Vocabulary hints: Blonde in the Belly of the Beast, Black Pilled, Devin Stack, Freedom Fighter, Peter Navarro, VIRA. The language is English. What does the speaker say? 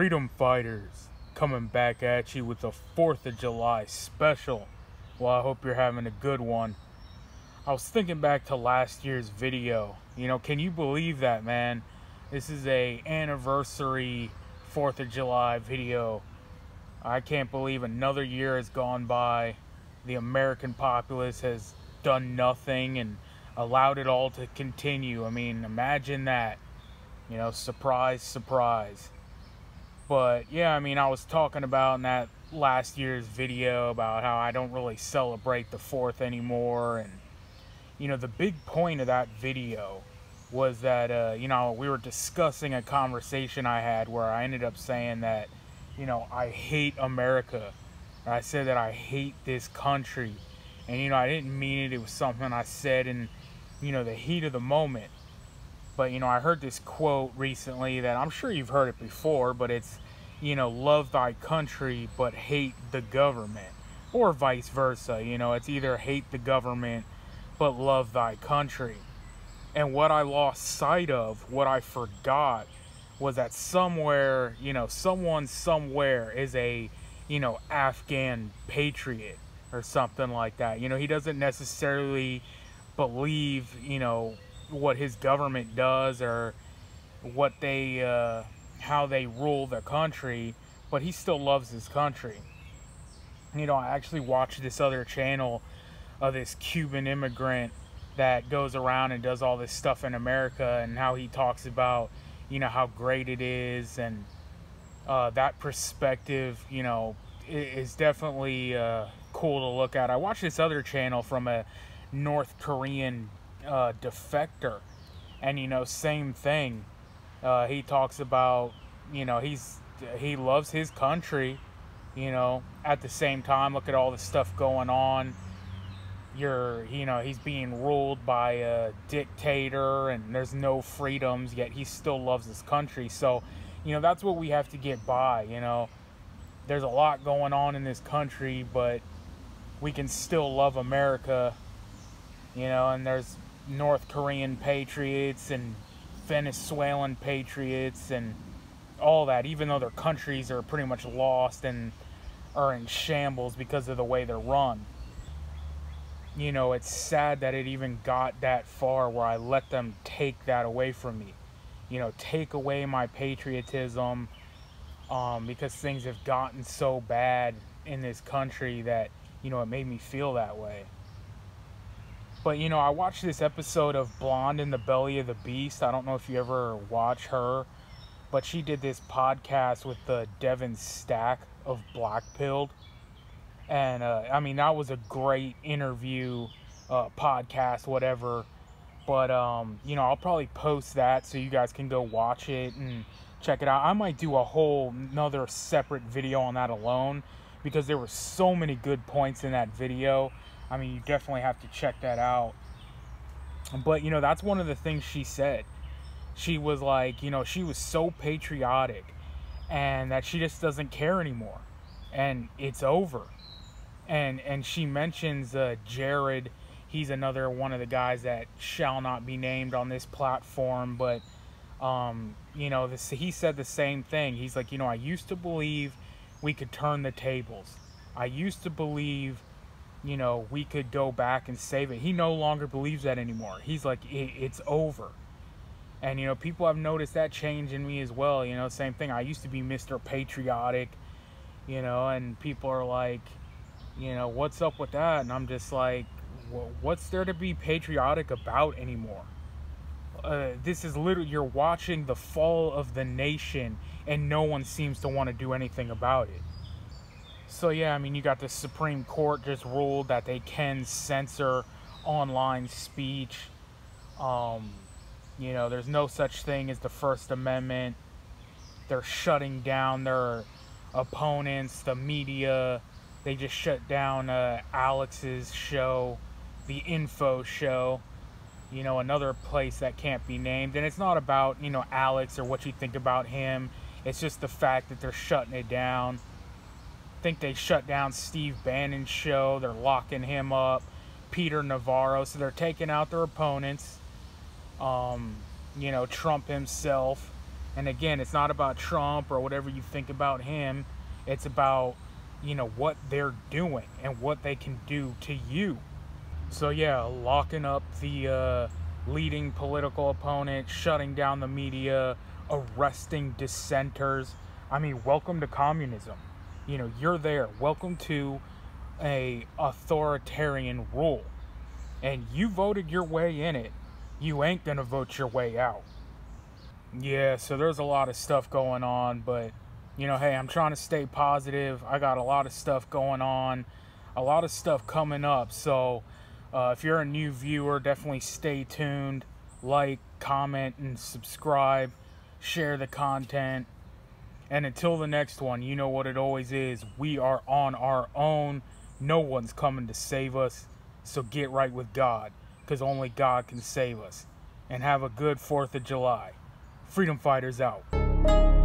Freedom Fighters coming back at you with the 4th of July special. Well, I hope you're having a good one. I was thinking back to last year's video. You know, can you believe that, man? This is a anniversary 4th of July video. I can't believe another year has gone by. The American populace has done nothing and allowed it all to continue. I mean, imagine that. You know, surprise, surprise. But yeah, I mean, I was talking about in that last year's video about how I don't really celebrate the 4th anymore. And, you know, the big point of that video was that, you know, we were discussing a conversation I had where I ended up saying that, you know, I hate America. I said that I hate this country. And, you know, I didn't mean it. It was something I said in, you know, the heat of the moment. But, you know, I heard this quote recently that I'm sure you've heard it before, but it's, you know, love thy country, but hate the government, or vice versa. You know, it's either hate the government, but love thy country. And what I lost sight of, what I forgot, was that somewhere, you know, someone somewhere is a, you know, Afghan patriot or something like that. You know, he doesn't necessarily believe, you know, what his government does or what they, how they rule the country, but he still loves his country. You know, I actually watched this other channel of this Cuban immigrant that goes around and does all this stuff in America, and how he talks about, you know, how great it is, and that perspective, you know, is definitely cool to look at. I watched this other channel from a North Korean defector, and, you know, same thing. He talks about, you know, he loves his country, you know, at the same time, look at all the stuff going on. You know, he's being ruled by a dictator and there's no freedoms, yet he still loves his country. So, you know, that's what we have to get by, you know. There's a lot going on in this country, but we can still love America, you know. And there's North Korean patriots and Venezuelan patriots and all that, even though their countries are pretty much lost and are in shambles because of the way they're run. You know, it's sad that it even got that far where I let them take that away from me. You know, take away my patriotism, because things have gotten so bad in this country that, you know, it made me feel that way. But, you know, I watched this episode of Blonde in the Belly of the Beast. I don't know if you ever watch her, but she did this podcast with the Devin Stack of Black Pilled. And, I mean, that was a great interview, podcast, whatever. But, you know, I'll probably post that so you guys can go watch it and check it out. I might do a whole nother separate video on that alone, because there were so many good points in that video. I mean, you definitely have to check that out. But, you know, that's one of the things she said. She was like, you know, she was so patriotic and that she just doesn't care anymore. And it's over. And she mentions Jared. He's another one of the guys that shall not be named on this platform. But, you know, he said the same thing. He's like, you know, I used to believe we could turn the tables. I used to believe, you know, we could go back and save it. He no longer believes that anymore. He's like, it's over. And, you know, people have noticed that change in me as well. You know, same thing. I used to be Mr. Patriotic, you know, and people are like, you know, what's up with that? And I'm just like, well, what's there to be patriotic about anymore? This is literally, you're watching the fall of the nation and no one seems to want to do anything about it. So, yeah, I mean, you got the Supreme Court just ruled that they can censor online speech. You know, there's no such thing as the First Amendment. They're shutting down their opponents, the media. They just shut down Alex's show, the Info Show. You know, another place that can't be named. And it's not about, you know, Alex or what you think about him. It's just the fact that they're shutting it down. I think they shut down Steve Bannon's show. They're locking him up. Peter Navarro. So they're taking out their opponents. You know, Trump himself. And again, it's not about Trump or whatever you think about him. It's about, you know, what they're doing and what they can do to you. So yeah, locking up the leading political opponent, shutting down the media, arresting dissenters. I mean, welcome to communism. You know, you're there. Welcome to an authoritarian rule. And you voted your way in it. You ain't gonna vote your way out. Yeah, so there's a lot of stuff going on, but, you know, hey, I'm trying to stay positive. I got a lot of stuff going on, a lot of stuff coming up. So if you're a new viewer, definitely stay tuned, like, comment, and subscribe, share the content. And until the next one, you know what it always is. We are on our own. No one's coming to save us. So get right with God, because only God can save us. And have a good 4th of July. Freedom Fighters out.